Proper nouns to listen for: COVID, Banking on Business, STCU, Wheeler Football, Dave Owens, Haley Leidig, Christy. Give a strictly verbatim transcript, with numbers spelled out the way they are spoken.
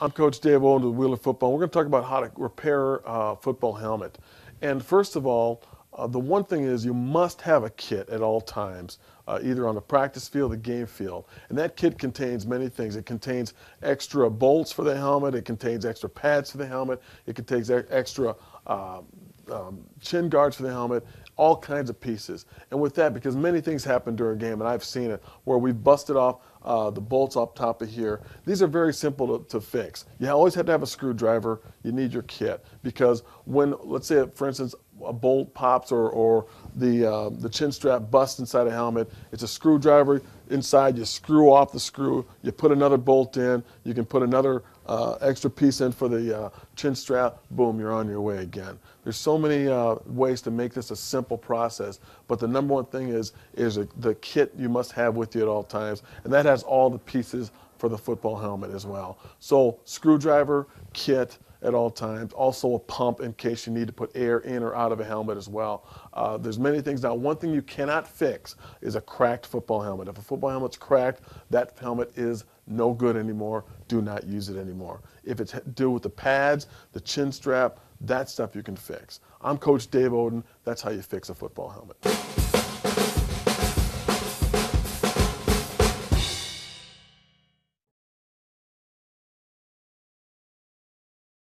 I'm Coach Dave Owens with Wheeler Football. We're going to talk about how to repair a uh, football helmet. And first of all, uh, the one thing is you must have a kit at all times, uh, either on the practice field or the game field. And that kit contains many things. It contains extra bolts for the helmet. It contains extra pads for the helmet. It contains extra uh, um, chin guards for the helmet. All kinds of pieces. And with that, because many things happen during a game, and I've seen it, where we've busted off uh, the bolts up top of here. These are very simple to, to fix. You always have to have a screwdriver. You need your kit, because when, let's say, for instance, a bolt pops or, or the, uh, the chin strap busts inside a helmet, it's a screwdriver inside. You screw off the screw. You put another bolt in. You can put another Uh, extra piece in for the uh, chin strap, boom, you're on your way again. There's so many uh, ways to make this a simple process, but the number one thing is, is a, the kit you must have with you at all times, and that has all the pieces for the football helmet as well. So screwdriver, kit at all times, also a pump in case you need to put air in or out of a helmet as well. Uh, there's many things. Now, one thing you cannot fix is a cracked football helmet. If a football helmet's cracked, that helmet is no good anymore. Do not use it anymore. If it's do with the pads, the chin strap, that stuff you can fix. I'm Coach Dave Oden. That's how you fix a football helmet.